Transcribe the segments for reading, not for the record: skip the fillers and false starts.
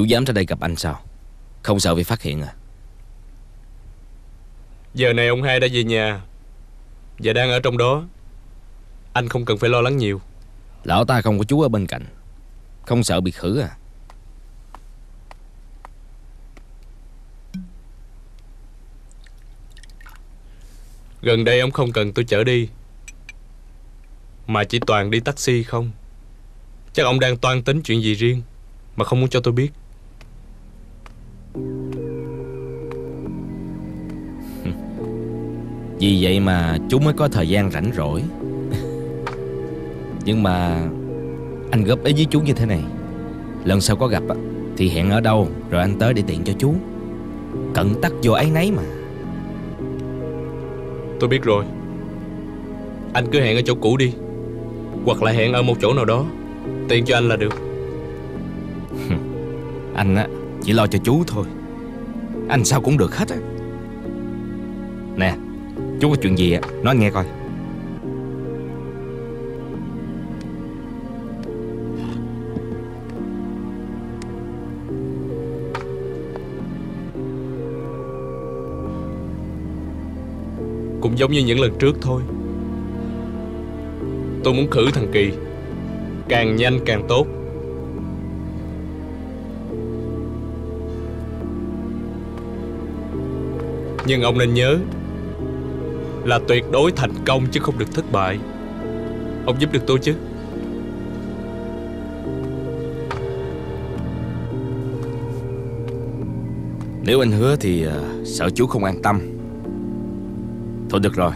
Chú dám ra đây gặp anh sao? Không sợ bị phát hiện à? Giờ này ông hai đã về nhà và đang ở trong đó. Anh không cần phải lo lắng nhiều. Lão ta không có chú ở bên cạnh, không sợ bị khử à? Gần đây ông không cần tôi chở đi, mà chỉ toàn đi taxi không. Chắc ông đang toan tính chuyện gì riêng mà không muốn cho tôi biết. Vì vậy mà chú mới có thời gian rảnh rỗi. Nhưng mà anh góp ý với chú như thế này, lần sau có gặp thì hẹn ở đâu rồi anh tới để tiện cho chú. Cận tắc vô áy náy mà. Tôi biết rồi. Anh cứ hẹn ở chỗ cũ đi, hoặc là hẹn ở một chỗ nào đó tiện cho anh là được. Anh á chỉ lo cho chú thôi, anh sao cũng được hết á. Nè, chú có chuyện gì á nói anh nghe coi. Cũng giống như những lần trước thôi. Tôi muốn khử thằng Kỳ, càng nhanh càng tốt. Nhưng ông nên nhớ là tuyệt đối thành công chứ không được thất bại. Ông giúp được tôi chứ? Nếu anh hứa thì sợ chú không an tâm. Thôi được rồi,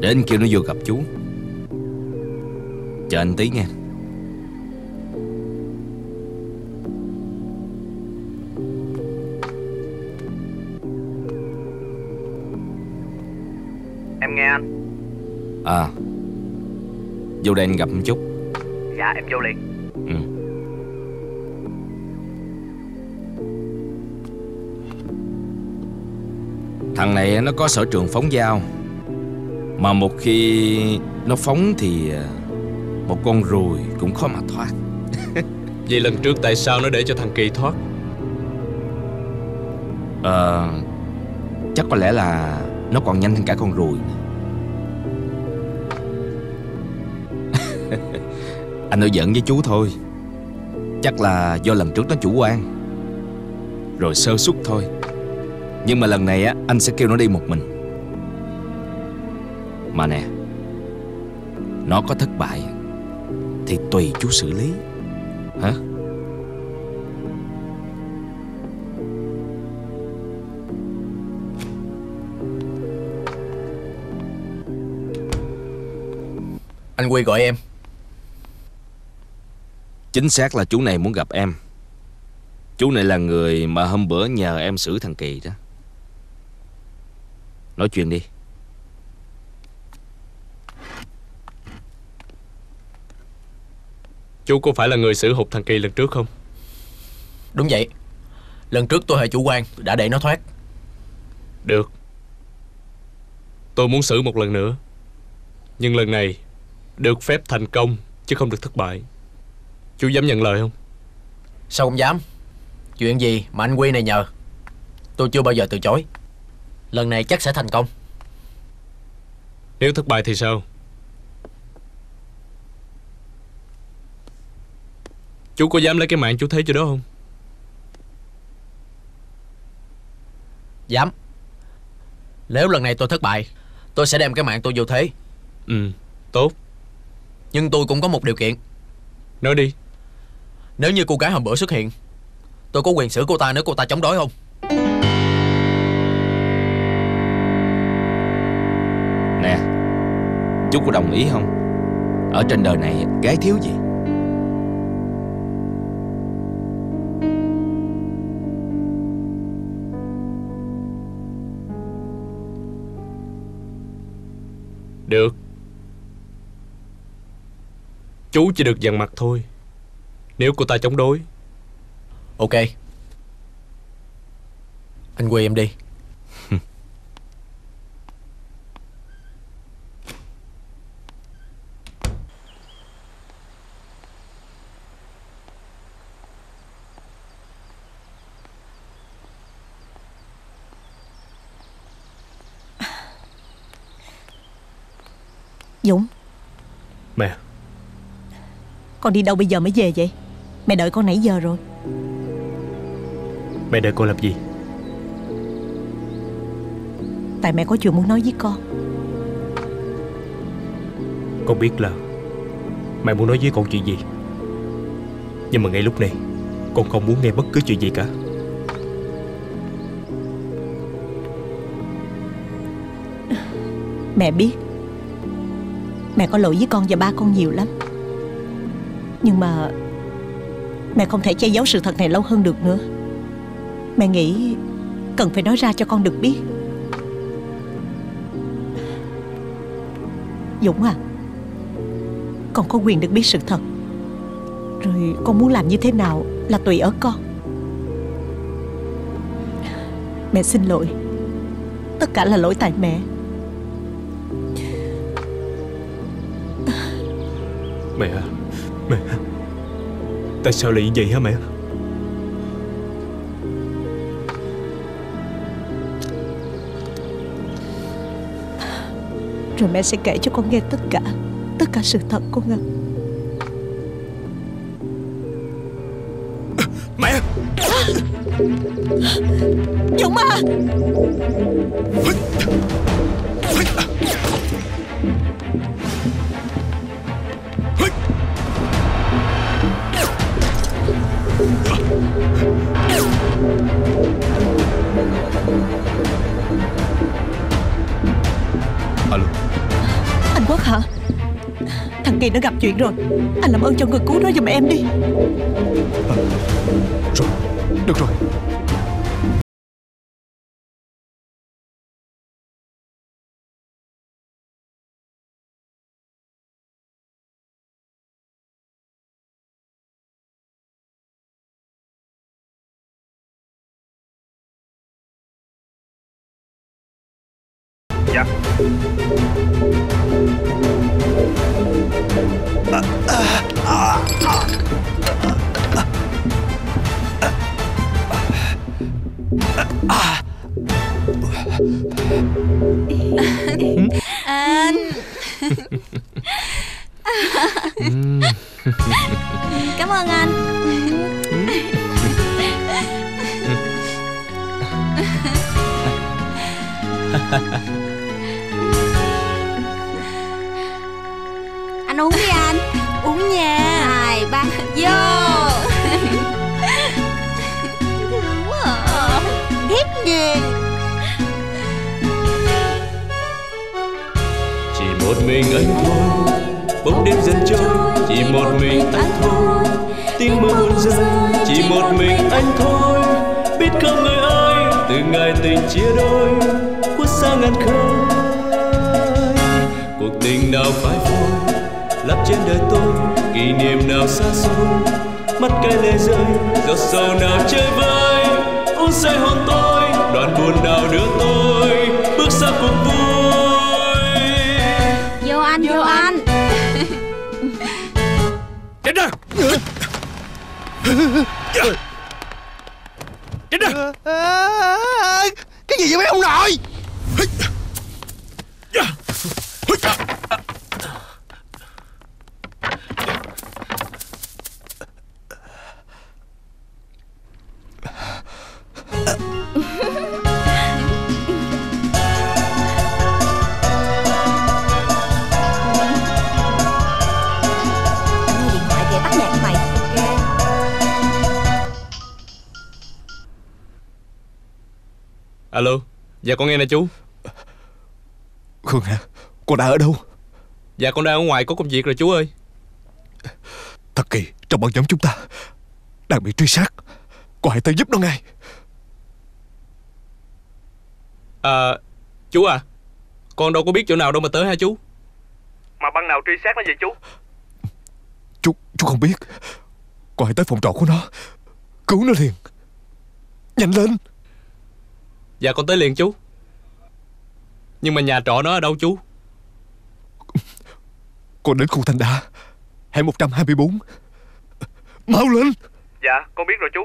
để anh kêu nó vô gặp chú. Chờ anh tí nha. Em nghe anh. À, vô đây anh gặp một chút. Dạ, em vô liền. Ừ. Thằng này nó có sở trường phóng dao, mà một khi nó phóng thì một con ruồi cũng khó mà thoát. Vậy lần trước tại sao nó để cho thằng Kỳ thoát? Chắc có lẽ là nó còn nhanh hơn cả con ruồi. Anh nói giận với chú thôi. Chắc là do lần trước nó chủ quan rồi sơ suất thôi. Nhưng mà lần này á, anh sẽ kêu nó đi một mình. Mà nè, nó có thất bại thì tùy chú xử lý. Hả? Anh Quy gọi em. Chính xác là chú này muốn gặp em. Chú này là người mà hôm bữa nhờ em xử thằng Kỳ đó. Nói chuyện đi. Chú có phải là người xử hụt thằng Kỳ lần trước không? Đúng vậy. Lần trước tôi hơi chủ quan, đã để nó thoát. Được. Tôi muốn xử một lần nữa. Nhưng lần này được phép thành công chứ không được thất bại. Chú dám nhận lời không? Sao không dám? Chuyện gì mà anh Quy này nhờ, tôi chưa bao giờ từ chối. Lần này chắc sẽ thành công. Nếu thất bại thì sao? Chú có dám lấy cái mạng chú thế chỗ đó không? Dám. Nếu lần này tôi thất bại, tôi sẽ đem cái mạng tôi vô thế. Ừ, tốt. Nhưng tôi cũng có một điều kiện. Nói đi. Nếu như cô gái hôm bữa xuất hiện, tôi có quyền xử cô ta nếu cô ta chống đối không? Nè, chú có đồng ý không? Ở trên đời này gái thiếu gì? Được. Chú chỉ được dằn mặt thôi nếu cô ta chống đối. Ok. Anh Quy em đi. Dũng. Mẹ, con đi đâu bây giờ mới về vậy? Mẹ đợi con nãy giờ rồi. Mẹ đợi con làm gì? Tại mẹ có chuyện muốn nói với con. Con biết là mẹ muốn nói với con chuyện gì, nhưng mà ngay lúc này con không muốn nghe bất cứ chuyện gì cả. Mẹ biết mẹ có lỗi với con và ba con nhiều lắm, nhưng mà mẹ không thể che giấu sự thật này lâu hơn được nữa. Mẹ nghĩ cần phải nói ra cho con được biết. Dũng à, con có quyền được biết sự thật. Rồi con muốn làm như thế nào là tùy ở con. Mẹ xin lỗi. Tất cả là lỗi tại mẹ. Mẹ à, mẹ, tại sao lại như vậy hả mẹ? Rồi mẹ sẽ kể cho con nghe tất cả sự thật con ạ. Mẹ! Dũng à! Alo, anh Quốc hả? Thằng Kỳ nó gặp chuyện rồi. Anh làm ơn cho người cứu nó giùm em đi. Rồi, được rồi. Dạ. Anh. Cảm ơn anh. Anh uống đi anh. Uống nha. 2, 3, vô. Ghét ghê. Chỉ một mình anh thôi, bóng đêm dần trôi. Chỉ một mình anh thôi, tiếng mưa buồn rơi. Chỉ một mình anh thôi, biết không người ơi, từ ngày tình chia đôi, khuất xa ngàn khơi. Cuộc tình nào phai phôi, lấp trên đời tôi, kỷ niệm nào xa xôi, mắt cay lệ rơi, giọt sầu nào chơi vơi, uống say hồn tôi, đoạn buồn nào đưa tôi bước sang cuộc vui. Vô anh, vô anh. Tránh ra, tránh ra. Cái gì vậy mấy ông nội? Alo, dạ con nghe nè chú. Khương hả? Con đã ở đâu? Dạ con đang ở ngoài có công việc rồi chú ơi. Thật Kỳ trong băng nhóm chúng ta đang bị truy sát. Con hãy tới giúp nó ngay. Chú à, con đâu có biết chỗ nào đâu mà tới hả chú? Mà băng nào truy sát nó vậy chú? Chú không biết. Con hãy tới phòng trọ của nó, cứu nó liền. Nhanh lên. Dạ con tới liền chú. Nhưng mà nhà trọ nó ở đâu chú? Con đến khu Thanh Đa, hẻm 124. Mau lên. Dạ con biết rồi chú.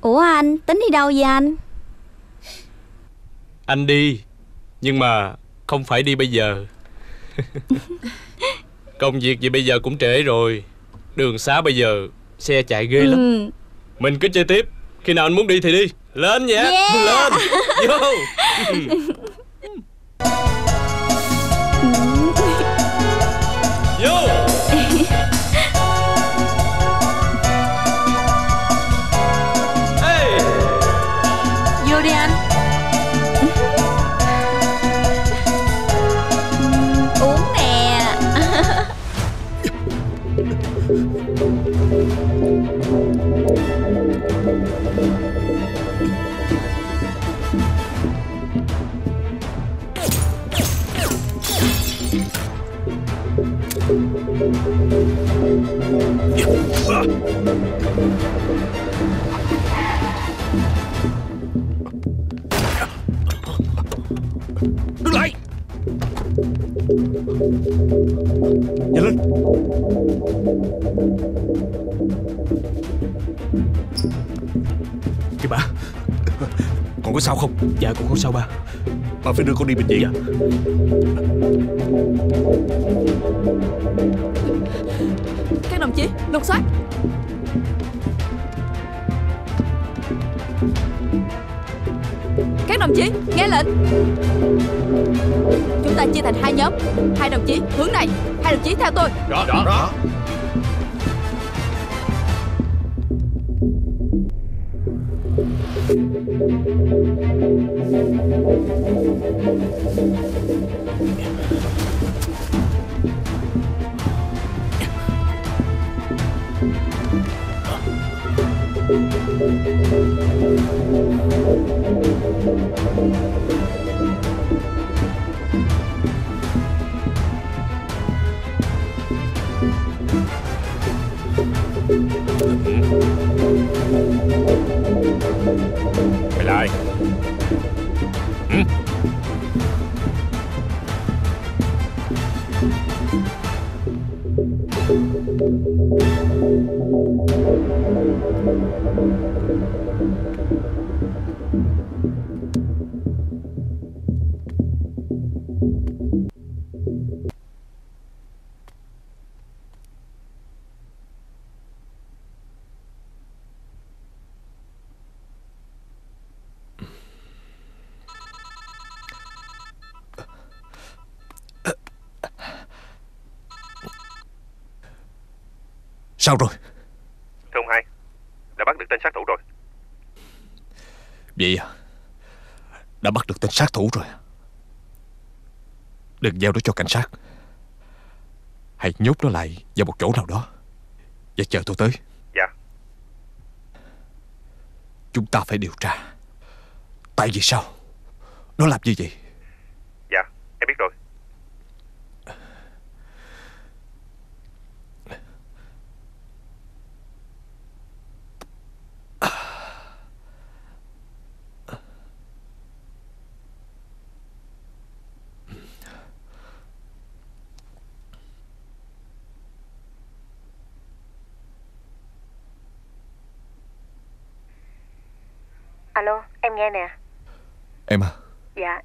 Ủa anh tính đi đâu vậy anh? Anh đi, nhưng mà không phải đi bây giờ. Công việc gì bây giờ cũng trễ rồi. Đường xá bây giờ xe chạy ghê lắm. Mình cứ chơi tiếp, khi nào anh muốn đi thì đi. Lên nhé, lên, vô. Vô. Hey. Vô đi anh. Uống nè. Đứng lại, nhanh lên. Chị ba, con có sao không? Dạ con không sao ba. Bà phải đưa con đi bệnh viện. Dạ. Các đồng chí lục soát. Các đồng chí nghe lệnh. Chúng ta chia thành hai nhóm. Hai đồng chí hướng này, hai đồng chí theo tôi. Rõ, rõ, rõ. Mày là ai? Sao rồi? Thưa ông hai, đã bắt được tên sát thủ rồi. Vậy à? Đã bắt được tên sát thủ rồi. Đừng giao nó cho cảnh sát. Hãy nhốt nó lại vào một chỗ nào đó và chờ tôi tới. Dạ. Chúng ta phải điều tra. Tại vì sao? Nó làm như vậy? Dạ, em biết rồi. Alo, em nghe nè. Em à? Dạ.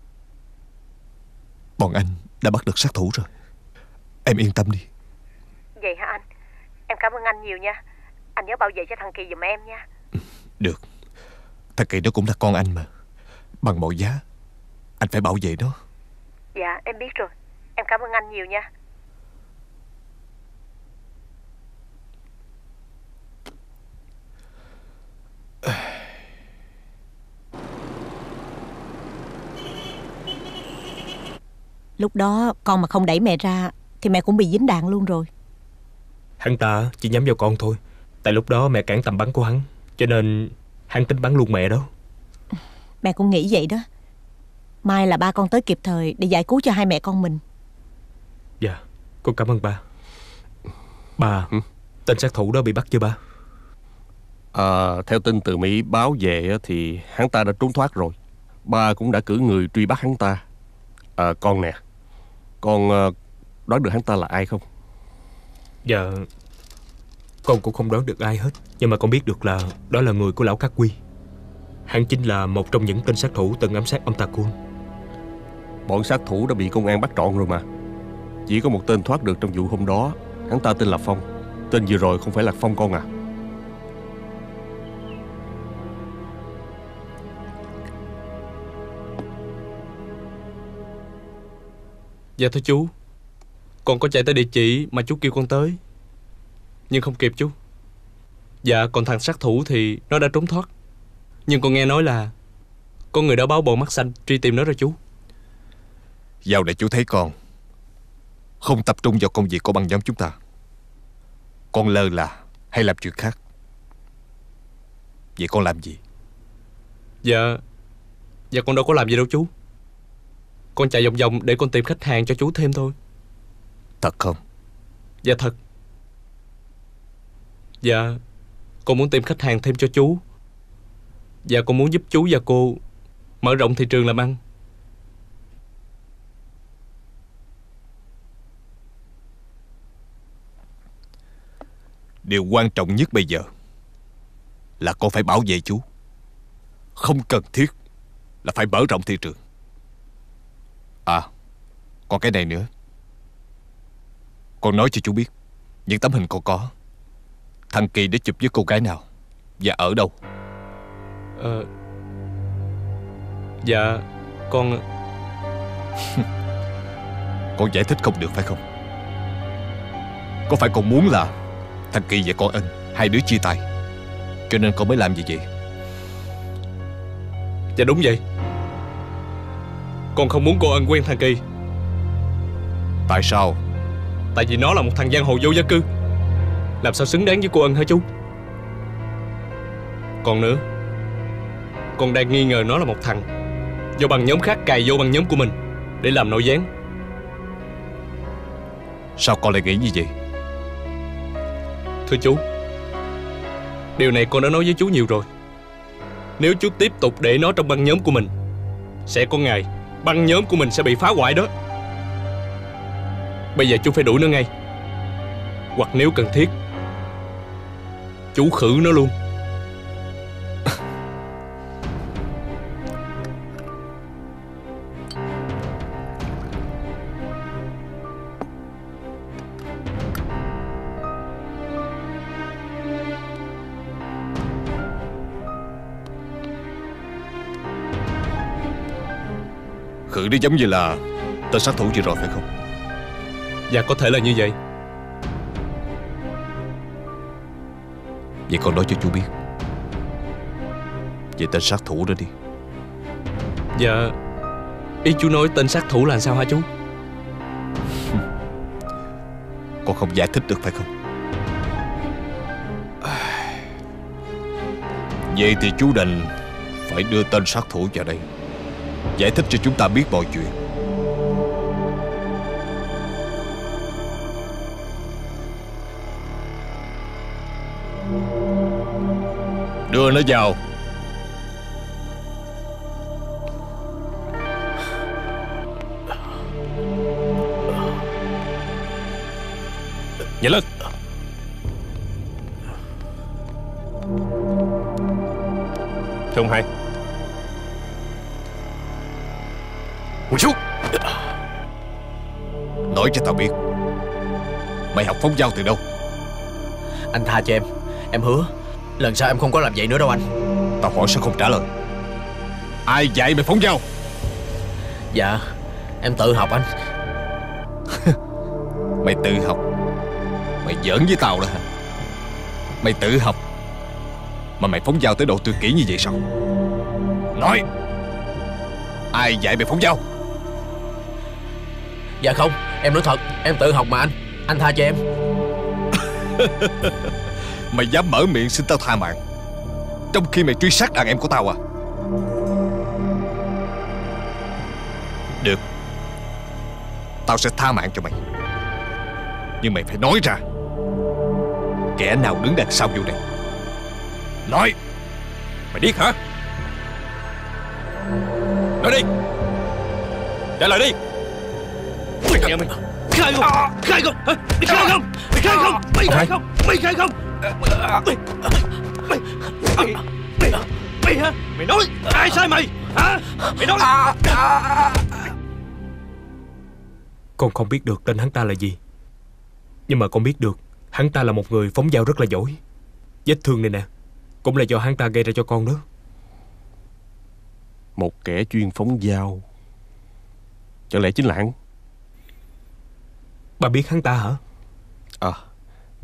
Bọn anh đã bắt được sát thủ rồi. Em yên tâm đi. Vậy hả anh? Em cảm ơn anh nhiều nha. Anh nhớ bảo vệ cho thằng Kỳ giùm em nha. Được. Thằng Kỳ nó cũng là con anh mà. Bằng mọi giá anh phải bảo vệ nó. Dạ em biết rồi. Em cảm ơn anh nhiều nha. Lúc đó con mà không đẩy mẹ ra thì mẹ cũng bị dính đạn luôn rồi. Hắn ta chỉ nhắm vào con thôi. Tại lúc đó mẹ cản tầm bắn của hắn, cho nên hắn tính bắn luôn mẹ đó. Mẹ cũng nghĩ vậy đó. May là ba con tới kịp thời để giải cứu cho hai mẹ con mình. Dạ, con cảm ơn ba. Ba, tên sát thủ đó bị bắt chưa ba? À, theo tin từ Mỹ báo về thì hắn ta đã trốn thoát rồi. Ba cũng đã cử người truy bắt hắn ta. À, con nè, con đoán được hắn ta là ai không? Dạ, con cũng không đoán được ai hết. Nhưng mà con biết được là đó là người của lão Khắc Quy. Hắn chính là một trong những tên sát thủ từng ám sát ông Tà Cun. Bọn sát thủ đã bị công an bắt trọn rồi mà. Chỉ có một tên thoát được trong vụ hôm đó. Hắn ta tên là Phong. Tên vừa rồi không phải là Phong con à? Dạ thưa chú, con có chạy tới địa chỉ mà chú kêu con tới, nhưng không kịp chú. Dạ còn thằng sát thủ thì nó đã trốn thoát. Nhưng con nghe nói là con người đã báo bộ mắt xanh truy tìm nó rồi chú. Dạo này chú thấy con không tập trung vào công việc của băng nhóm chúng ta. Con lơ là hay làm chuyện khác. Vậy con làm gì? Dạ con đâu có làm gì đâu chú. Con chạy vòng vòng để con tìm khách hàng cho chú thêm thôi. Thật không? Dạ thật. Dạ con muốn tìm khách hàng thêm cho chú. Dạ con muốn giúp chú và cô mở rộng thị trường làm ăn. Điều quan trọng nhất bây giờ là con phải bảo vệ chú. Không cần thiết là phải mở rộng thị trường. À, còn cái này nữa. Con nói cho chú biết những tấm hình con có. Thằng Kỳ để chụp với cô gái nào và ở đâu? Dạ con con giải thích không được phải không? Có phải con muốn là thằng Kỳ và con Anh hai đứa chia tay, cho nên con mới làm gì vậy? Dạ đúng vậy. Con không muốn cô Ân quen thằng Kỳ. Tại sao? Tại vì nó là một thằng giang hồ vô gia cư, làm sao xứng đáng với cô Ân hả chú? Còn nữa, con đang nghi ngờ nó là một thằng do băng nhóm khác cài vô băng nhóm của mình để làm nội gián. Sao con lại nghĩ như vậy? Thưa chú, điều này con đã nói với chú nhiều rồi. Nếu chú tiếp tục để nó trong băng nhóm của mình, sẽ có ngày băng nhóm của mình sẽ bị phá hoại đó. Bây giờ chú phải đuổi nó ngay, hoặc nếu cần thiết chú khử nó luôn. Khử nó giống như là tên sát thủ vừa rồi phải không? Dạ có thể là như vậy. Vậy con nói cho chú biết về tên sát thủ đó đi. Dạ, ý chú nói tên sát thủ là sao hả chú? Con không giải thích được phải không? Vậy thì chú đành phải đưa tên sát thủ vào đây, giải thích cho chúng ta biết mọi chuyện. Đưa nó vào. Nhanh lên. Thưa ông hai, nói cho tao biết mày học phóng dao từ đâu. Anh tha cho em hứa lần sau em không có làm vậy nữa đâu anh. Tao hỏi sao không trả lời? Ai dạy mày phóng dao? Dạ em tự học anh. Mày tự học? Mày giỡn với tao đó hả? Mày tự học mà mày phóng dao tới độ tuyệt kỹ như vậy sao? Nói, ai dạy mày phóng dao? Dạ không, em nói thật, em tự học mà anh. Anh tha cho em. Mày dám mở miệng xin tao tha mạng trong khi mày truy sát đàn em của tao à? Được, tao sẽ tha mạng cho mày. Nhưng mày phải nói ra kẻ nào đứng đằng sau vụ này. Nói. Mày điếc hả? Nói đi. Trả lời đi. Mày khai không? Khai không? Khai không? Mày khai không? Mày khai không? Mày khai không? Mày khai không? Mày hả? Mày nói ai sai mày hả? Mày nói. Con không biết được tên hắn ta là gì, nhưng mà con biết được hắn ta là một người phóng dao rất là giỏi. Vết thương này nè cũng là do hắn ta gây ra cho con đó. Một kẻ chuyên phóng dao, chẳng lẽ chính là hắn? Ba biết hắn ta hả?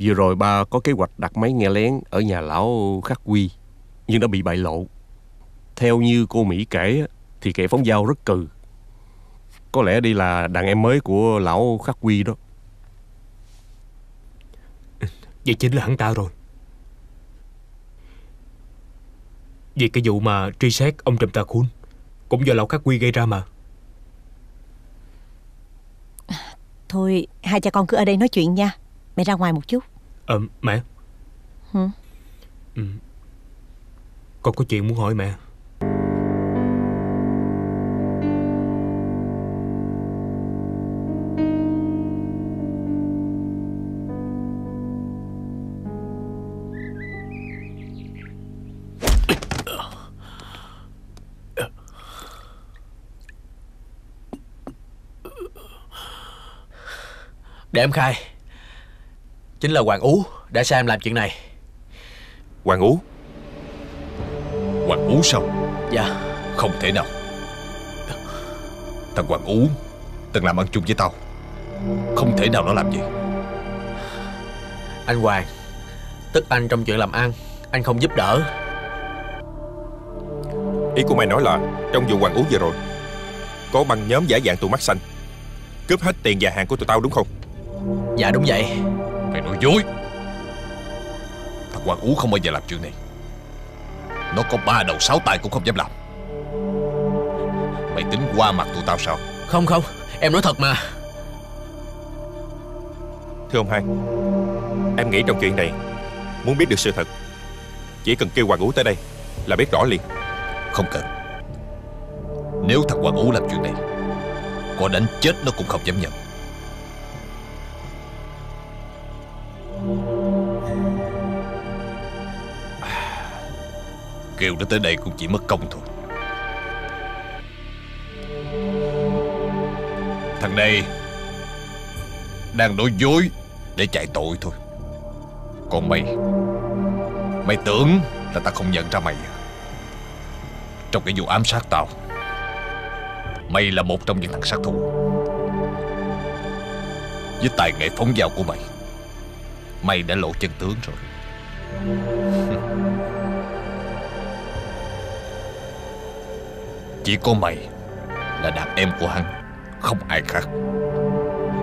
Vừa rồi ba có kế hoạch đặt máy nghe lén ở nhà lão Khắc Quy, nhưng đã bị bại lộ. Theo như cô Mỹ kể thì kẻ phóng dao rất cừ. Có lẽ đây là đàn em mới của lão Khắc Quy đó. Vậy chính là hắn ta rồi. Vì cái vụ mà truy xét ông Trùm Tà Cun cũng do lão Khắc Quy gây ra mà. Thôi hai cha con cứ ở đây nói chuyện nha. Mẹ ra ngoài một chút. Mẹ. Con có chuyện muốn hỏi mẹ. Để em khai. Chính là Hoàng Ú đã sai em làm chuyện này. Hoàng Ú? Hoàng Ú sao? Dạ. Không thể nào. Thằng Hoàng Ú từng làm ăn chung với tao. Không thể nào nó làm gì. Anh Hoàng, tức anh trong chuyện làm ăn, anh không giúp đỡ. Ý của mày nói là trong vụ Hoàng Ú vừa rồi có băng nhóm giả dạng tụi mắt xanh cướp hết tiền và hàng của tụi tao đúng không? Dạ đúng vậy. Mày nói dối. Thằng Hoàng Ú không bao giờ làm chuyện này. Nó có 3 đầu 6 tay cũng không dám làm. Mày tính qua mặt tụi tao sao? Không không, em nói thật mà. Thưa ông hai, em nghĩ trong chuyện này muốn biết được sự thật chỉ cần kêu Hoàng Ú tới đây là biết rõ liền. Không cần. Nếu thằng Hoàng Ú làm chuyện này, có đánh chết nó cũng không dám nhận. Kêu nó tới đây cũng chỉ mất công thôi. Thằng này đang nói dối để chạy tội thôi. Còn mày, mày tưởng là tao không nhận ra mày à? Trong cái vụ ám sát tao, mày là một trong những thằng sát thủ. Với tài nghệ phóng dao của mày, mày đã lộ chân tướng rồi. Chỉ có mày là đàn em của hắn, không ai khác.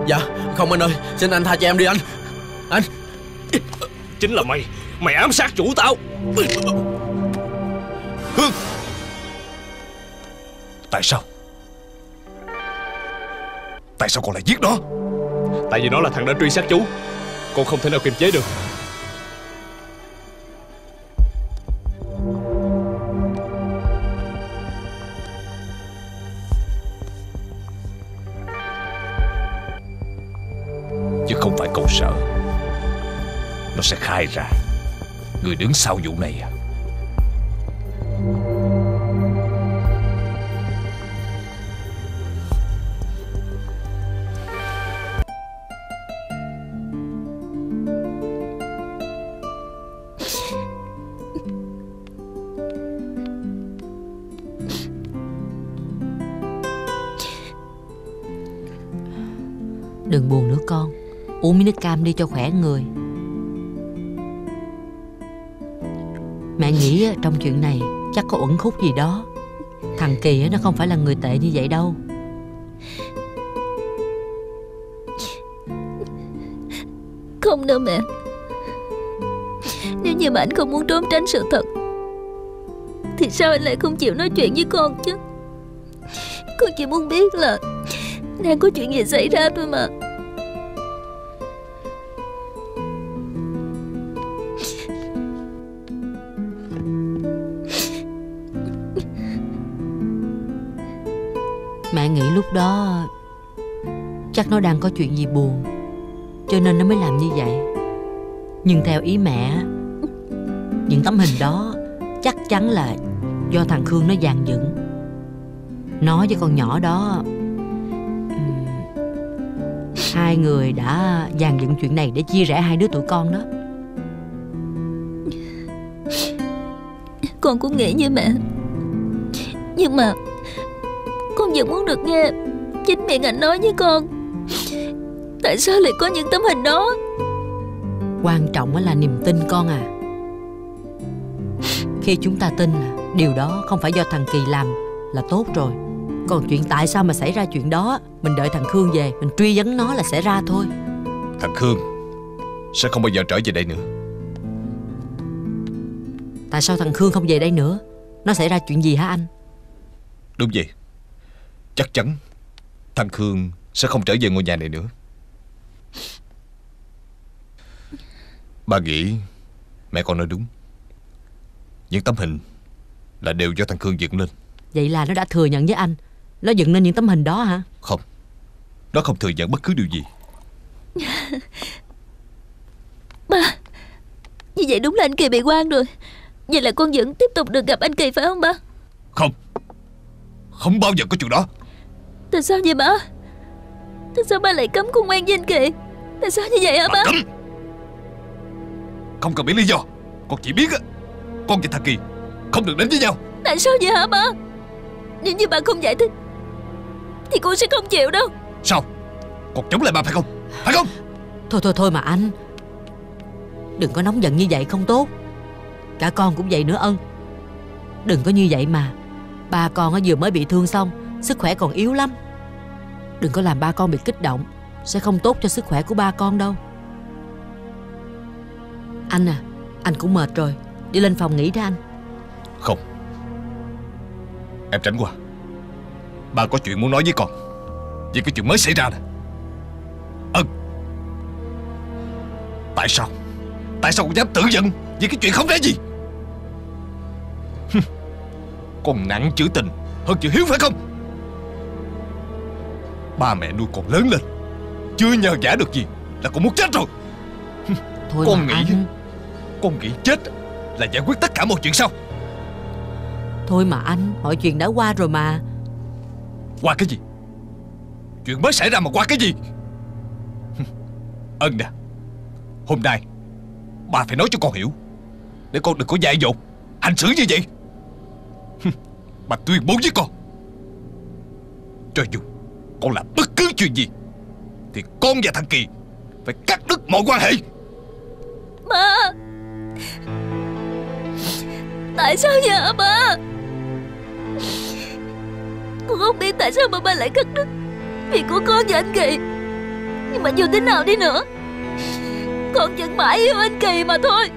Dạ, không anh ơi, xin anh tha cho em đi anh. Anh. Chính là mày, mày ám sát chủ tao. Tại sao? Tại sao con lại giết nó? Tại vì nó là thằng đã truy sát chú, con không thể nào kiềm chế được. Chứ không phải cậu sợ nó sẽ khai ra người đứng sau vụ này à? Đừng buồn nữa con, uống miếng nước cam đi cho khỏe người. Mẹ nghĩ trong chuyện này chắc có uẩn khúc gì đó. Thằng Kỳ nó không phải là người tệ như vậy đâu. Không đâu mẹ. Nếu như mà anh không muốn trốn tránh sự thật thì sao anh lại không chịu nói chuyện với con chứ? Con chỉ muốn biết là đang có chuyện gì xảy ra thôi mà. Mẹ nghĩ lúc đó chắc nó đang có chuyện gì buồn, cho nên nó mới làm như vậy. Nhưng theo ý mẹ, những tấm hình đó chắc chắn là do thằng Khương nó dàn dựng. Nó với con nhỏ đó hai người đã dàn dựng chuyện này để chia rẽ hai đứa tụi con đó. Con cũng nghĩ như mẹ, nhưng mà con vẫn muốn được nghe chính miệng anh nói với con tại sao lại có những tấm hình đó. Quan trọng là niềm tin con à. Khi chúng ta tin là điều đó không phải do thằng Kỳ làm là tốt rồi. Còn chuyện tại sao mà xảy ra chuyện đó, mình đợi thằng Khương về, mình truy vấn nó là sẽ ra thôi. Thằng Khương sẽ không bao giờ trở về đây nữa. Tại sao thằng Khương không về đây nữa? Nó xảy ra chuyện gì hả anh? Đúng vậy. Chắc chắn thằng Khương sẽ không trở về ngôi nhà này nữa. Ba nghĩ mẹ con nói đúng. Những tấm hình là đều do thằng Khương dựng lên. Vậy là nó đã thừa nhận với anh nó dựng nên những tấm hình đó hả? Không, nó không thừa nhận bất cứ điều gì. Ba, như vậy đúng là anh Kỳ bị oan rồi. Vậy là con vẫn tiếp tục được gặp anh Kỳ phải không ba? Không, không bao giờ có chuyện đó. Tại sao vậy ba? Tại sao ba lại cấm con quen với anh Kỳ? Tại sao như vậy hả ba? Cấm. Không cần biết lý do. Con chỉ biết con và thằng Kỳ không được đến với nhau. Tại sao vậy hả ba? Nếu như bà không giải thích thì cô sẽ không chịu đâu. Sao? Con chống lại bà phải không? Phải không? Thôi mà anh, đừng có nóng giận như vậy không tốt. Cả con cũng vậy nữa Ân. Đừng có như vậy mà. Ba con vừa mới bị thương xong, sức khỏe còn yếu lắm. Đừng có làm ba con bị kích động, sẽ không tốt cho sức khỏe của ba con đâu. Anh à, anh cũng mệt rồi, đi lên phòng nghỉ đi anh. Không, em tránh qua. Ba có chuyện muốn nói với con về cái chuyện mới xảy ra nè. Ân, tại sao con dám tự giận vì cái chuyện không ra gì? Con nặng chữ tình hơn chữ hiếu phải không? Ba mẹ nuôi con lớn lên chưa nhờ vả được gì là con muốn chết rồi. Thôi con nghĩ anh... con nghĩ chết là giải quyết tất cả mọi chuyện sao? Thôi mà anh, mọi chuyện đã qua rồi mà. Qua cái gì? Chuyện mới xảy ra mà qua cái gì? Ân nè, hôm nay bà phải nói cho con hiểu, để con đừng có dại dột hành xử như vậy. Bà tuyên bố với con, cho dù con làm bất cứ chuyện gì thì con và thằng Kỳ phải cắt đứt mọi quan hệ. Ba, tại sao vậy hả ba? Con không biết tại sao mà ba lại cắt đứt việc của con và anh Kỳ. Nhưng mà dù thế nào đi nữa, con vẫn mãi yêu anh Kỳ mà thôi.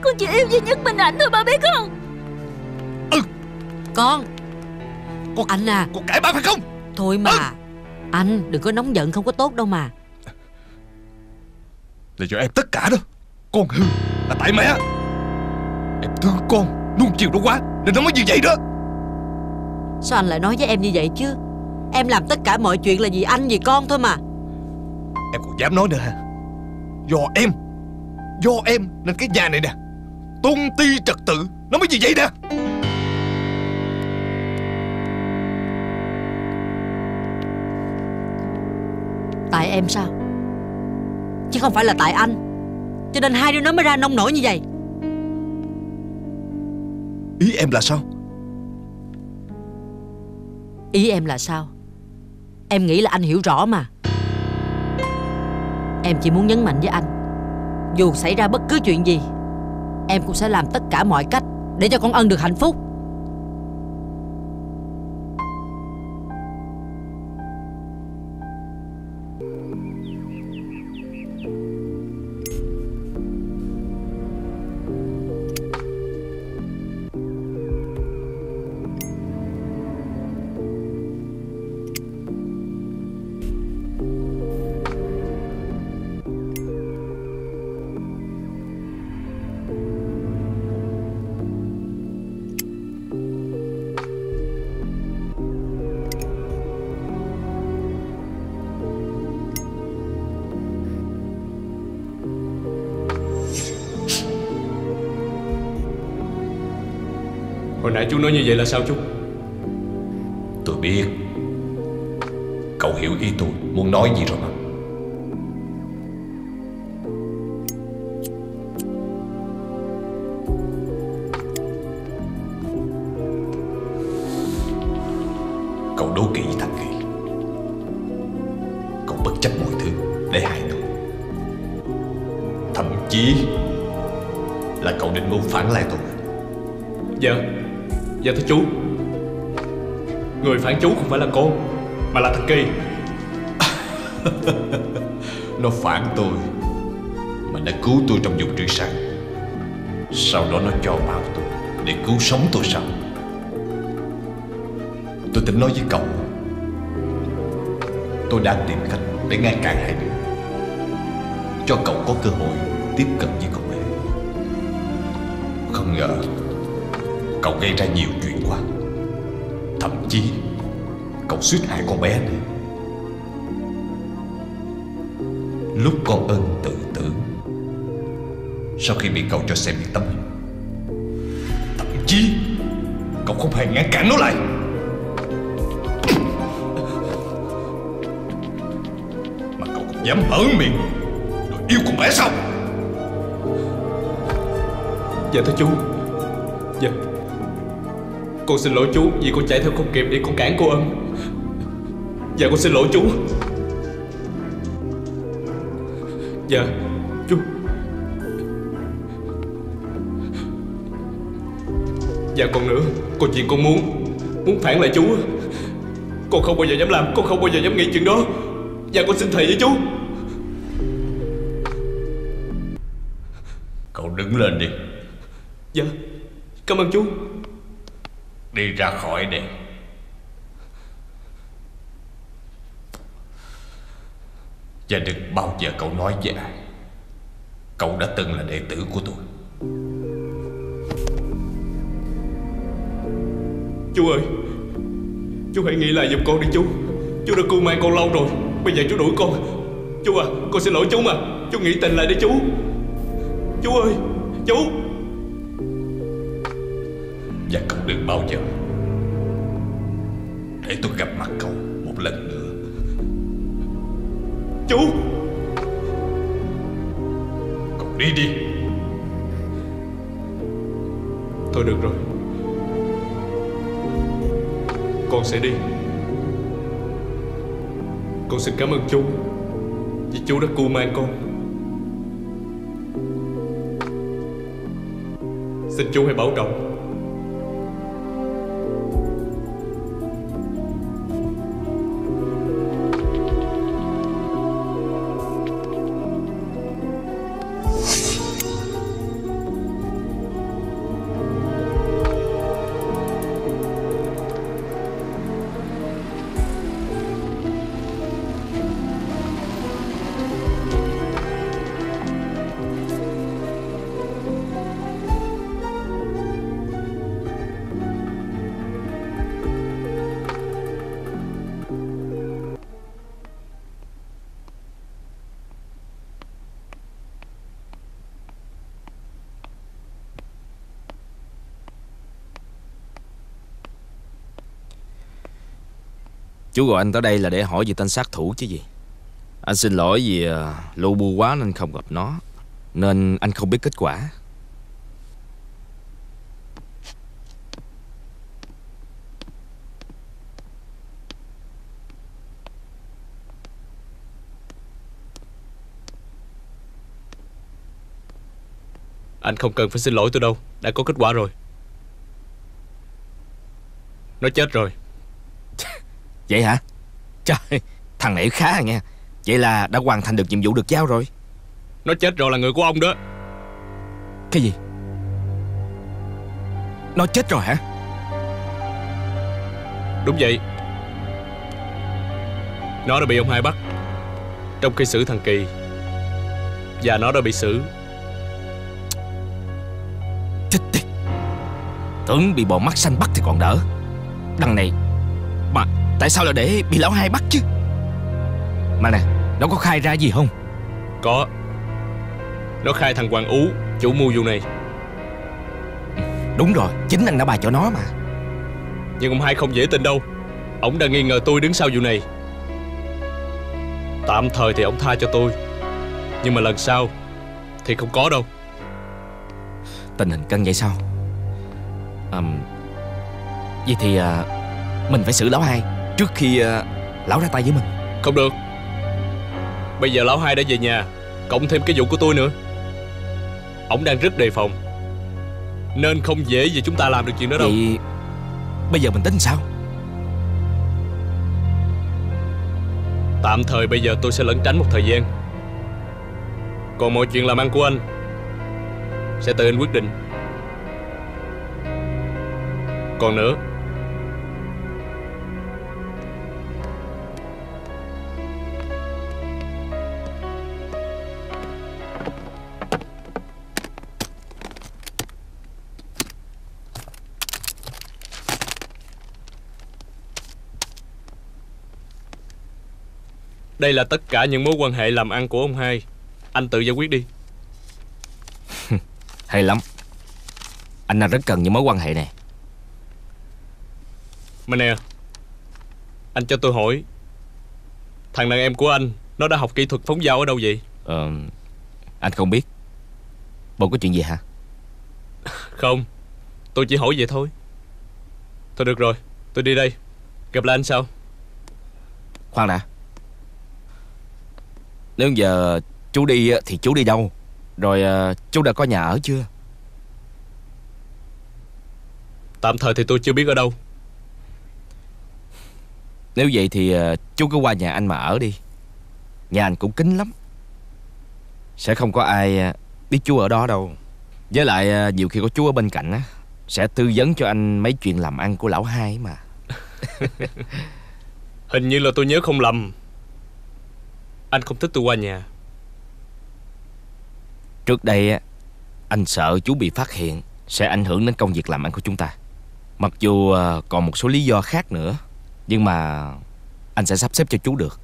Con chỉ yêu duy nhất mình ảnh thôi, ba biết không? Ừ. Con anh à, con cãi ba phải không? Thôi mà anh đừng có nóng giận, không có tốt đâu mà. Là do em tất cả đó. Con hư là tại mẹ. Em thương con, nuông chiều nó quá nên nó mới như vậy đó. Sao anh lại nói với em như vậy chứ? Em làm tất cả mọi chuyện là vì anh, vì con thôi mà. Em còn dám nói nữa hả? Do em nên cái nhà này nè tôn ti trật tự nó mới như vậy nè. Tại em sao? Chứ không phải là tại anh, cho nên hai đứa nó mới ra nông nổi như vậy. Ý em là sao? Ý em là sao? Em nghĩ là anh hiểu rõ mà. Em chỉ muốn nhấn mạnh với anh, dù xảy ra bất cứ chuyện gì, em cũng sẽ làm tất cả mọi cách để cho con Ân được hạnh phúc. Nãy chú nói như vậy là sao chú? Tôi biết cậu hiểu ý tôi muốn nói gì rồi mà. Cậu đố kỵ với Thành Kỳ, cậu bất chấp mọi thứ để hại tôi. Thậm chí là cậu định muốn phản lại tôi. Dạ thưa chú, người phản chú không phải là con mà là Thành Kỳ. Nó phản tôi mà nó cứu tôi trong vùng trữ sản, sau đó nó cho bảo tôi để cứu sống tôi sao? Tôi tính nói với cậu, tôi đã tìm cách để ngăn cản hai đứa, cho cậu có cơ hội tiếp cận với cậu bé. Không ngờ cậu gây ra nhiều chuyện quá, thậm chí cậu suýt hại con bé nữa. Lúc con Ân tự tử, sau khi bị cậu cho xem việc tâm, thậm chí cậu không hề ngăn cản nó lại. Mà cậu cũng dám mở miệng rồi yêu con bé sao? Dạ thưa chú, dạ con xin lỗi chú vì con chạy theo không kịp để con cản cô Ân. Dạ con xin lỗi chú. Dạ chú. Dạ còn nữa, còn chuyện con muốn phản lại chú, con không bao giờ dám làm, con không bao giờ dám nghĩ chuyện đó. Dạ con xin thề với chú. Cậu đứng lên đi. Dạ cảm ơn chú. Đi ra khỏi đây. Và đừng bao giờ cậu nói với ai cậu đã từng là đệ tử của tôi. Chú ơi, chú hãy nghĩ lại giùm con đi chú. Chú đã cưu mang con lâu rồi, bây giờ chú đuổi con. Chú à, con xin lỗi chú mà. Chú nghĩ tình lại đi chú. Chú ơi, chú. Và cậu đừng bao giờ để tôi gặp mặt cậu một lần nữa. Chú, cậu đi đi. Thôi được rồi, con sẽ đi. Con xin cảm ơn chú vì chú đã cưu mang con. Xin chú hãy bảo trọng. Chú gọi anh tới đây là để hỏi về tên sát thủ chứ gì. Anh xin lỗi vì lu bu quá nên không gặp nó, nên anh không biết kết quả. Anh không cần phải xin lỗi tôi đâu, đã có kết quả rồi. Nó chết rồi. Vậy hả? Trời, thằng này khá à nha. Vậy là đã hoàn thành được nhiệm vụ được giao rồi. Nó chết rồi là người của ông đó. Cái gì? Nó chết rồi hả? Đúng vậy. Nó đã bị ông Hai bắt trong khi xử thằng Kỳ, và nó đã bị xử. Chết tiệt, tưởng bị bọn mắt xanh bắt thì còn đỡ, đằng này mà tại sao lại để bị lão Hai bắt chứ? Mà nè, nó có khai ra gì không? Có. Nó khai thằng Hoàng Ú, chủ mưu vụ này. Đúng rồi, chính anh đã bài cho nó mà. Nhưng ông Hai không dễ tin đâu. Ông đã nghi ngờ tôi đứng sau vụ này. Tạm thời thì ông tha cho tôi, nhưng mà lần sau thì không có đâu. Tình hình căng vậy sao? Vậy thì mình phải xử lão Hai trước khi lão ra tay với mình. Không được. Bây giờ lão hai đã về nhà, cộng thêm cái vụ của tôi nữa, ổng đang rất đề phòng, nên không dễ gì chúng ta làm được chuyện đó đâu. Vậy bây giờ mình tính sao? Tạm thời bây giờ tôi sẽ lẩn tránh một thời gian, còn mọi chuyện làm ăn của anh sẽ tự anh quyết định. Còn nữa, đây là tất cả những mối quan hệ làm ăn của ông hai. Anh tự giải quyết đi. Hay lắm. Anh đang rất cần những mối quan hệ này. Mà nè, anh cho tôi hỏi, thằng đàn em của anh nó đã học kỹ thuật phóng dao ở đâu vậy? Anh không biết. Bộ có chuyện gì hả? Không, tôi chỉ hỏi vậy thôi. Thôi được rồi, tôi đi đây. Gặp lại anh sau. Khoan đã. Nếu giờ chú đi thì chú đi đâu? Rồi chú đã có nhà ở chưa? Tạm thời thì tôi chưa biết ở đâu. Nếu vậy thì chú cứ qua nhà anh mà ở đi. Nhà anh cũng kín lắm, sẽ không có ai biết chú ở đó đâu. Với lại nhiều khi có chú ở bên cạnh á, sẽ tư vấn cho anh mấy chuyện làm ăn của lão hai mà. Hình như là tôi nhớ không lầm, anh không thích tôi qua nhà. Trước đây anh sợ chú bị phát hiện sẽ ảnh hưởng đến công việc làm ăn của chúng ta. Mặc dù còn một số lý do khác nữa, nhưng mà anh sẽ sắp xếp cho chú được.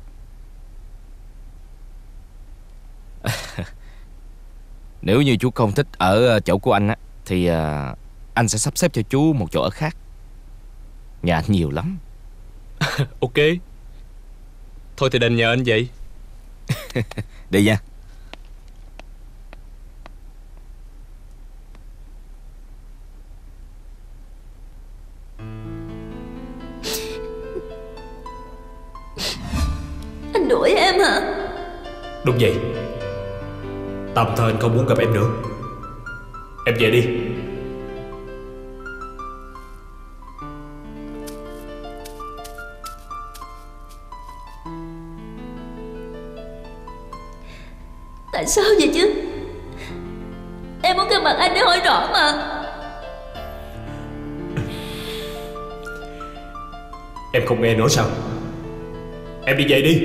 Nếu như chú không thích ở chỗ của anh á, thì anh sẽ sắp xếp cho chú một chỗ ở khác. Nhà anh nhiều lắm. Ok, thôi thì đành nhờ anh vậy. Đi nha. Anh đuổi em hả? Đúng vậy. Tạm thời anh không muốn gặp em nữa. Em về đi. Tại sao vậy chứ? Em muốn gặp mặt anh để hỏi rõ mà. Em không nghe nữa sao? Em đi về đi.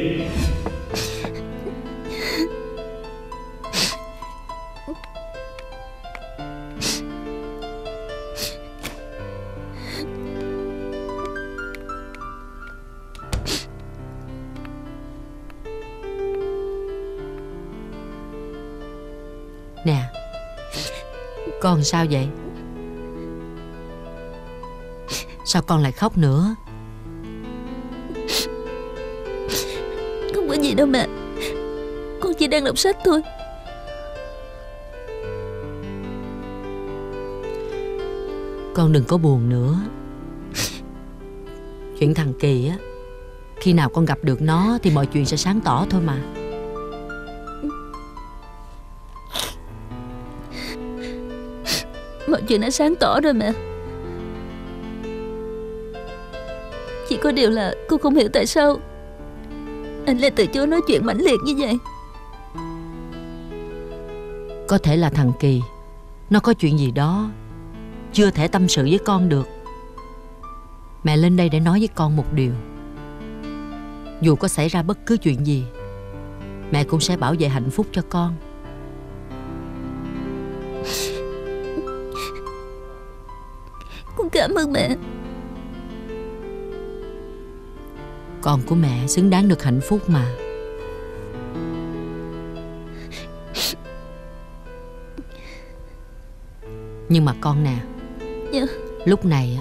Nè, con sao vậy? Sao con lại khóc nữa? Không có gì đâu mẹ, con chỉ đang đọc sách thôi. Con đừng có buồn nữa. Chuyện thằng Kỳ á, khi nào con gặp được nó thì mọi chuyện sẽ sáng tỏ thôi mà. Mọi chuyện đã sáng tỏ rồi mẹ. Chỉ có điều là cô không hiểu tại sao anh lại từ chối nói chuyện mãnh liệt như vậy. Có thể là thằng Kỳ nó có chuyện gì đó chưa thể tâm sự với con được. Mẹ lên đây để nói với con một điều, dù có xảy ra bất cứ chuyện gì, mẹ cũng sẽ bảo vệ hạnh phúc cho con. Con cảm ơn mẹ. Con của mẹ xứng đáng được hạnh phúc mà. Nhưng mà con nè, dạ. Lúc này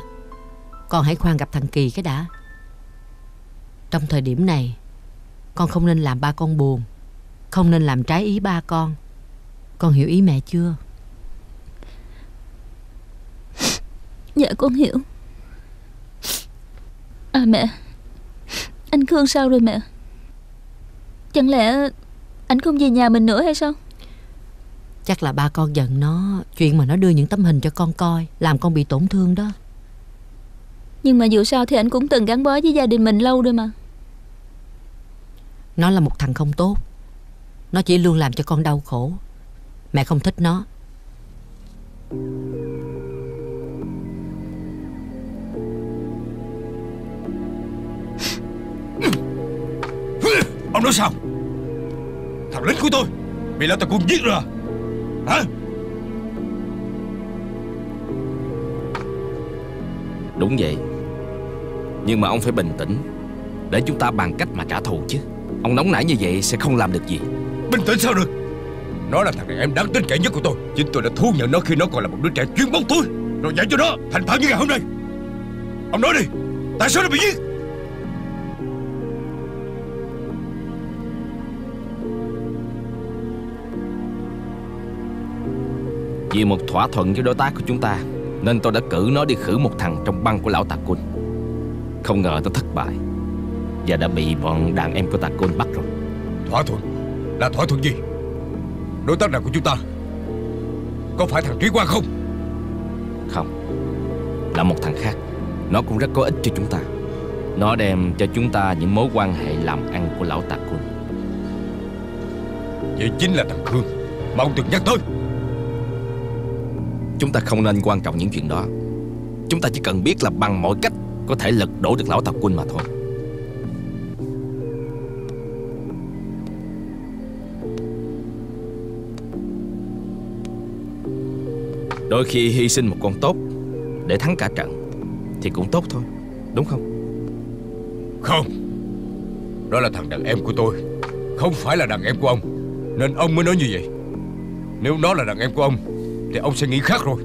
con hãy khoan gặp thằng Kỳ cái đã. Trong thời điểm này, con không nên làm ba con buồn, không nên làm trái ý ba con. Con hiểu ý mẹ chưa? Dạ con hiểu. À mẹ, Anh Khương sao rồi mẹ? Chẳng lẽ anh không về nhà mình nữa hay sao? Chắc là ba con giận nó, chuyện mà nó đưa những tấm hình cho con coi làm con bị tổn thương đó. Nhưng mà dù sao thì anh cũng từng gắn bó với gia đình mình lâu rồi mà. Nó là một thằng không tốt, nó chỉ luôn làm cho con đau khổ. Mẹ không thích nó. Ông nói sao? Thằng lính của tôi bị lão Tà Cun giết rồi hả? Đúng vậy. Nhưng mà ông phải bình tĩnh để chúng ta bàn cách mà trả thù chứ. Ông nóng nảy như vậy sẽ không làm được gì. Bình tĩnh sao được? Nó là thằng đàn em đáng tin cậy nhất của tôi. Chính tôi đã thu nhận nó khi nó còn là một đứa trẻ chuyên bóng túi, rồi dạy cho nó thành thạo như ngày hôm nay. Ông nói đi, tại sao nó bị giết? Vì một thỏa thuận với đối tác của chúng ta nên tôi đã cử nó đi khử một thằng trong băng của lão Tà Cun. Không ngờ nó thất bại và đã bị bọn đàn em của Tà Cun bắt rồi. Thỏa thuận? Là thỏa thuận gì? Đối tác nào của chúng ta? Có phải thằng Trí Quang không? Không, là một thằng khác. Nó cũng rất có ích cho chúng ta. Nó đem cho chúng ta những mối quan hệ làm ăn của lão Tà Cun. Vậy chính là thằng Khương mà ông từng nhắc tới. Chúng ta không nên quan trọng những chuyện đó. Chúng ta chỉ cần biết là bằng mọi cách có thể lật đổ được lão Tà Cun mà thôi. Đôi khi hy sinh một con tốt để thắng cả trận thì cũng tốt thôi, đúng không? Không, đó là thằng đàn em của tôi, không phải là đàn em của ông, nên ông mới nói như vậy. Nếu nó là đàn em của ông thì ông sẽ nghĩ khác rồi.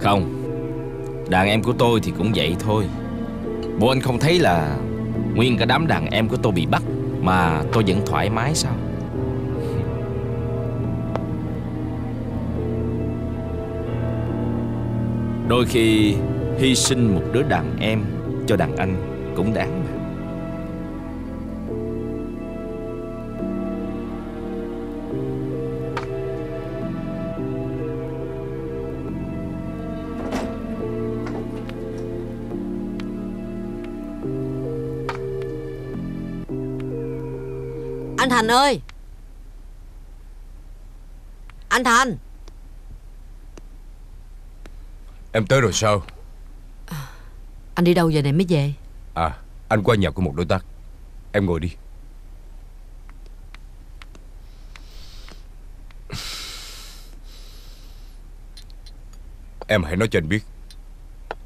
Không, đàn em của tôi thì cũng vậy thôi. Bộ anh không thấy là nguyên cả đám đàn em của tôi bị bắt mà tôi vẫn thoải mái sao? Đôi khi hy sinh một đứa đàn em cho đàn anh cũng đáng mà. Anh Thành ơi! Anh Thành! Em tới rồi sao? Anh đi đâu giờ này mới về? À, anh qua nhà của một đối tác. Em ngồi đi. Em hãy nói cho anh biết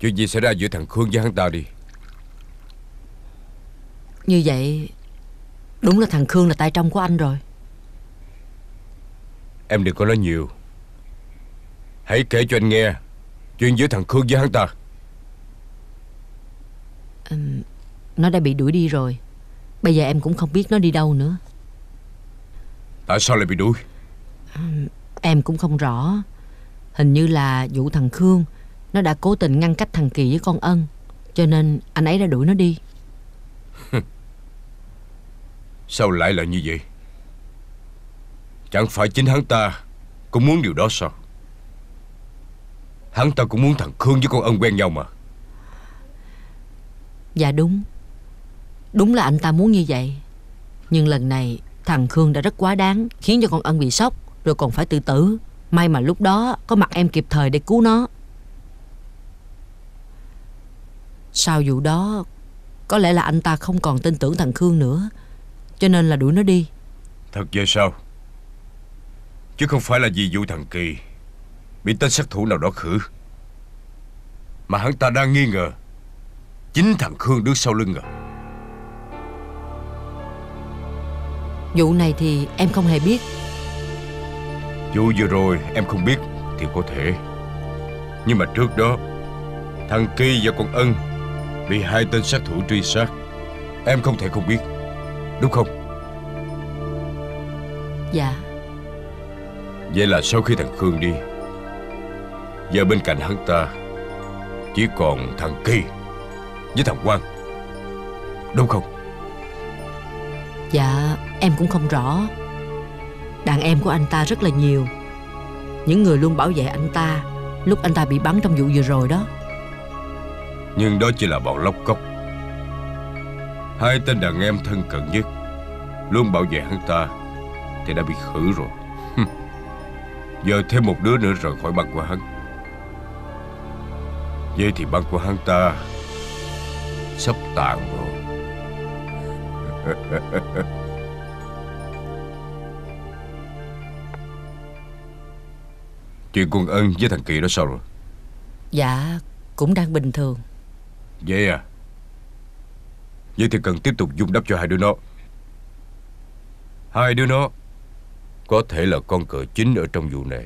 chuyện gì xảy ra giữa thằng Khương với hắn ta đi. Như vậy đúng là thằng Khương là tay trong của anh rồi. Em đừng có nói nhiều. Hãy kể cho anh nghe chuyện giữa thằng Khương với hắn ta. Nó đã bị đuổi đi rồi. Bây giờ em cũng không biết nó đi đâu nữa. Tại sao lại bị đuổi? Em cũng không rõ. Hình như là vụ thằng Khương, nó đã cố tình ngăn cách thằng Kỳ với con Ân, cho nên anh ấy đã đuổi nó đi. Sao lại là như vậy? Chẳng phải chính hắn ta cũng muốn điều đó sao? Hắn ta cũng muốn thằng Khương với con Ân quen nhau mà. Dạ đúng. Đúng là anh ta muốn như vậy. Nhưng lần này thằng Khương đã rất quá đáng, khiến cho con Ân bị sốc, rồi còn phải tự tử. May mà lúc đó có mặt em kịp thời để cứu nó. Sau vụ đó, có lẽ là anh ta không còn tin tưởng thằng Khương nữa, cho nên là đuổi nó đi. Thật vậy sao? Chứ không phải là vì vụ thằng Kỳ bị tên sát thủ nào đó khử, mà hắn ta đang nghi ngờ chính thằng Khương đứng sau lưng à? Vụ này thì em không hề biết. Vụ vừa rồi em không biết thì có thể, nhưng mà trước đó thằng Kỳ và con Ân bị hai tên sát thủ truy sát, em không thể không biết, đúng không? Dạ. Vậy là sau khi thằng Khương đi, giờ bên cạnh hắn ta Chỉ còn thằng Kỳ với thằng Quang, đúng không? Dạ em cũng không rõ. Đàn em của anh ta rất là nhiều, những người luôn bảo vệ anh ta lúc anh ta bị bắn trong vụ vừa rồi đó. Nhưng đó chỉ là bọn lóc cóc. Hai tên đàn em thân cận nhất luôn bảo vệ hắn ta thì đã bị khử rồi. Giờ thêm một đứa nữa rời khỏi băng của hắn, vậy thì băng của hắn ta sắp tàn rồi. Chuyện Quân Ân với thằng Kỳ đó sao rồi? Dạ cũng đang bình thường. Vậy à? Vậy thì cần tiếp tục vun đắp cho hai đứa nó. Hai đứa nó có thể là con cờ chính ở trong vụ này.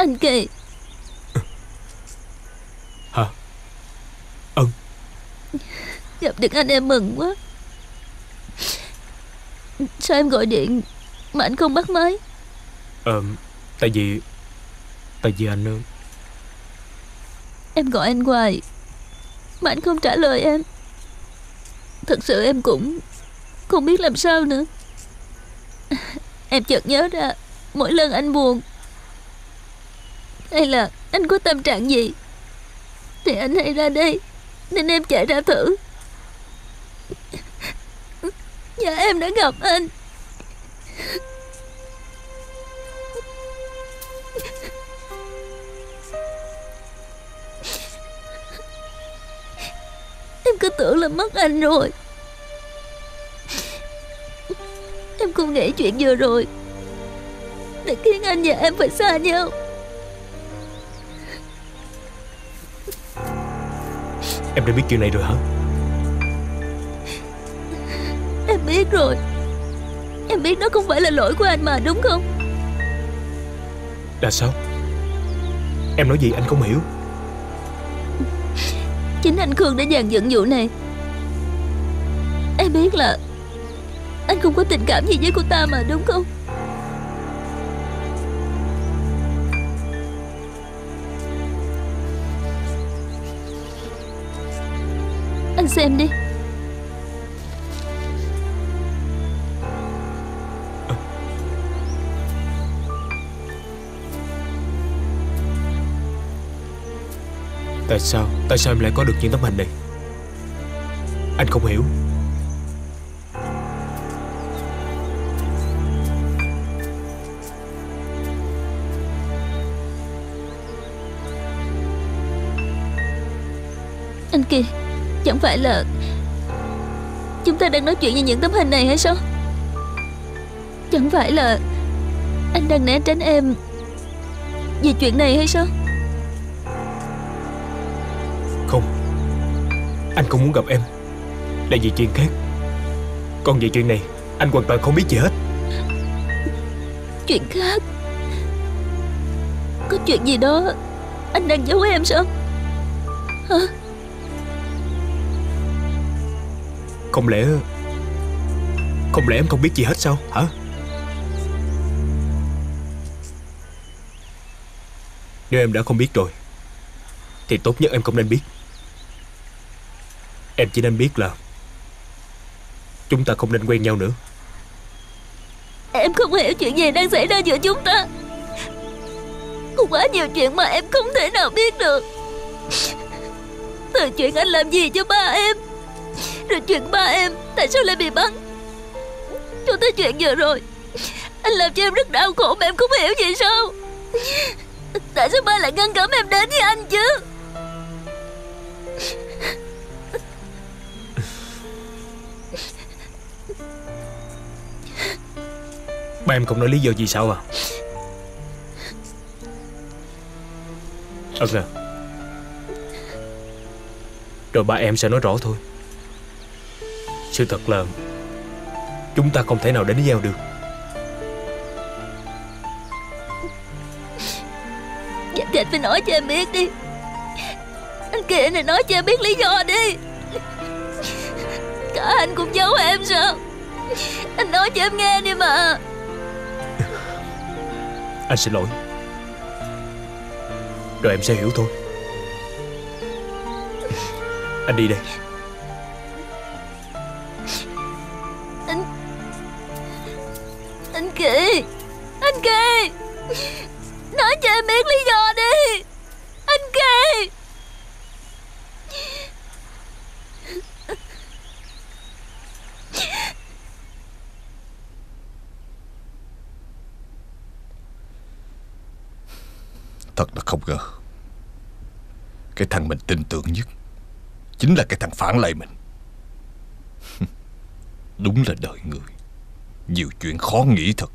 Anh Kỳ. Hả? Ân. Gặp được anh em mừng quá. Sao em gọi điện mà anh không bắt máy? Tại vì anh... Em gọi anh hoài mà anh không trả lời em. Thật sự em cũng không biết làm sao nữa. Em chợt nhớ ra, mỗi lần anh buồn hay là anh có tâm trạng gì thì anh hay ra đây, nên em chạy ra thử. Dạ em đã gặp anh. Em cứ tưởng là mất anh rồi. Em không nghĩ chuyện vừa rồi để khiến anh và em phải xa nhau. Em đã biết chuyện này rồi hả? Em biết rồi. Em biết đó không phải là lỗi của anh mà, đúng không? Là sao? Em nói gì anh không hiểu. Chính anh Khương đã dàn dựng vụ này. Em biết là anh không có tình cảm gì với cô ta mà, đúng không? Anh xem đi. Tại sao em lại có được những tấm hình này? Anh không hiểu. Anh Kỳ, chẳng phải là chúng ta đang nói chuyện về những tấm hình này hay sao? Chẳng phải là anh đang né tránh em về chuyện này hay sao? Không, anh không muốn gặp em là vì chuyện khác. Còn về chuyện này anh hoàn toàn không biết gì hết. Chuyện khác? Có chuyện gì đó anh đang giấu em sao? Không lẽ em không biết gì hết sao hả? Nếu em đã không biết rồi thì tốt nhất em không nên biết. Em chỉ nên biết là chúng ta không nên quen nhau nữa. Em không hiểu chuyện gì đang xảy ra giữa chúng ta. Có quá nhiều chuyện mà em không thể nào biết được. Từ chuyện anh làm gì cho ba em, rồi chuyện ba em tại sao lại bị bắn, cho tới chuyện vừa rồi. Anh làm cho em rất đau khổ mà em không hiểu gì sao. Tại sao ba lại ngăn cấm em đến với anh chứ? Ba em không nói lý do gì sao à? Ân à, rồi ba em sẽ nói rõ thôi. Sự thật là chúng ta không thể nào đến với nhau được. Vậy thì anh phải nói cho em biết đi. Anh kia này, nói cho em biết lý do đi. Cả anh cũng giấu em sao? Anh nói cho em nghe đi mà. Anh xin lỗi. Rồi em sẽ hiểu thôi. Anh đi đây. Anh Kỳ, anh Kỳ, nói cho em biết lý do đi. Anh Kỳ. Thật là không ngờ, cái thằng mình tin tưởng nhất chính là cái thằng phản lại mình. Đúng là đời người nhiều chuyện khó nghĩ thật.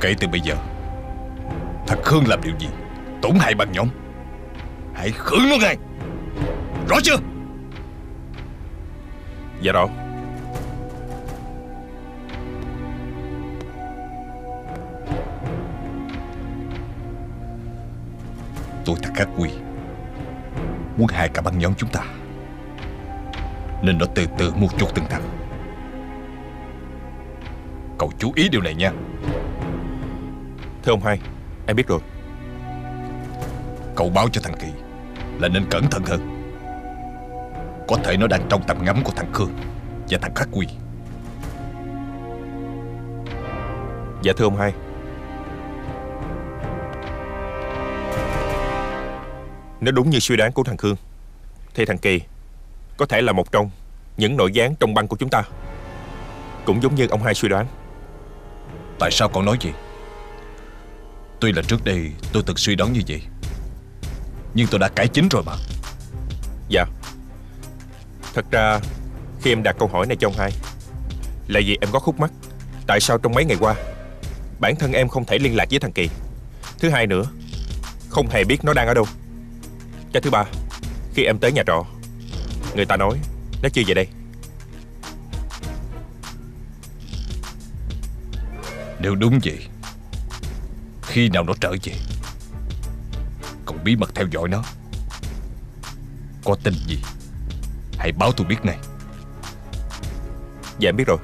Kể từ bây giờ, thằng Khương làm điều gì tổn hại bằng nhóm, hãy khử nó ngay, rõ chưa? Dạ rõ. Tôi thật Khắc Quy muốn hại cả băng nhóm chúng ta, nên nó từ từ mua chuột từng thằng. Cậu chú ý điều này nha. Thưa ông hai, em biết rồi. Cậu báo cho thằng Kỳ là nên cẩn thận hơn. Có thể nó đang trong tầm ngắm của thằng Khương và thằng Khắc Quy. Dạ thưa ông hai. Nếu đúng như suy đoán của thằng Khương thì thằng Kỳ có thể là một trong những nội gián trong băng của chúng ta. Cũng giống như ông hai suy đoán. Tại sao cậu nói gì? Tuy là trước đây tôi từng suy đoán như vậy, nhưng tôi đã cải chính rồi mà. Dạ. Thật ra khi em đặt câu hỏi này cho ông hai là vì em có khúc mắc. Tại sao trong mấy ngày qua bản thân em không thể liên lạc với thằng Kỳ? Thứ hai nữa, không hề biết nó đang ở đâu. Cái thứ ba, khi em tới nhà trọ, người ta nói nó chưa về đây. Nếu đúng vậy, khi nào nó trở về, cậu bí mật theo dõi nó. Có tin gì hãy báo tôi biết ngay. Dạ em biết rồi.